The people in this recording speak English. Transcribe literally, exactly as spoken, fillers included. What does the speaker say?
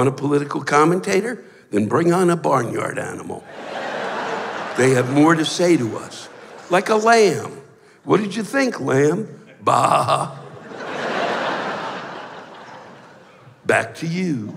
Want a political commentator? Then bring on a barnyard animal. They have more to say to us. Like a lamb. What did you think, lamb? Bah. Back to you.